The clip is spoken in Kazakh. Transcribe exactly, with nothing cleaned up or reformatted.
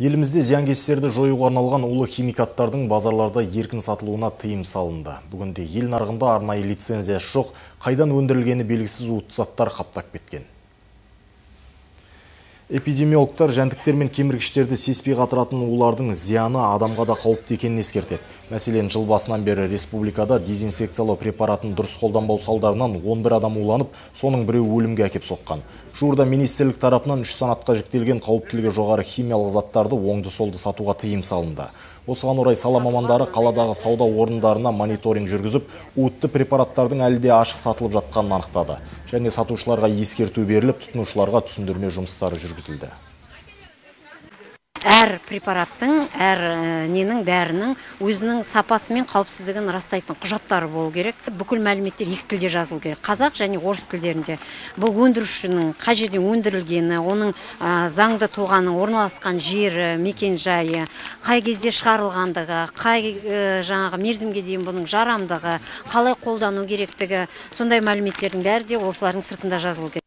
Елімізде зиянгестерді жоюға арналған улы химикаттардың базарларда еркін сатылуына тыйым салынды. Бүгінде ел нарығында арнайы лицензия жоқ, қайдан өндірілгені белгісіз уытты заттар қаптап кеткен. Эпидемиологтар жәндіктер мен кеміргіштерді сеспей қатыратын улардың зияны адамға да қауіпті екенін ескертеді. Мәселен, жыл басынан бері республикада дезинсекциялау препаратын дұрыс қолданбау салдарынан он бір адам уланып, соның біреуі өлімге әкеп соққан. Жуырда министрлік тарапынан үш санатқа жіктелген қауіптілігі жоғары химиялық заттарды оңды-солды сатуға тыйым салынды. Осыған орай сала мамандары қаладағы сауда орындарына мониторинг жүргізіп, уытты препараттардың әлі де ашық сатылып жатқанын анықтады. Және сатушыларға ескерту беріліп, тұтынушыларға түсіндірме жұмыстары жүргізілді. Әр препараттың, әр ненің дәрінің өзінің сапасы мен қауіпсіздігін растайтын құжаттары болу керек. Бүкіл мәліметтер екі тілде жазылу керек. Қазақ және орыс тілдерінде. Бұл өндірушінің қай жерден өндірілгені, оның заңда тұлғаның орналасқан жері, мекенжайы, қай кезде шығарылғандығы, қай жаңағы мерзімге дейін бұның жарамдығы, қалай қолдану керектігі, сондай мәліметтердің бәрі де осылардың сыртында жазылу керек.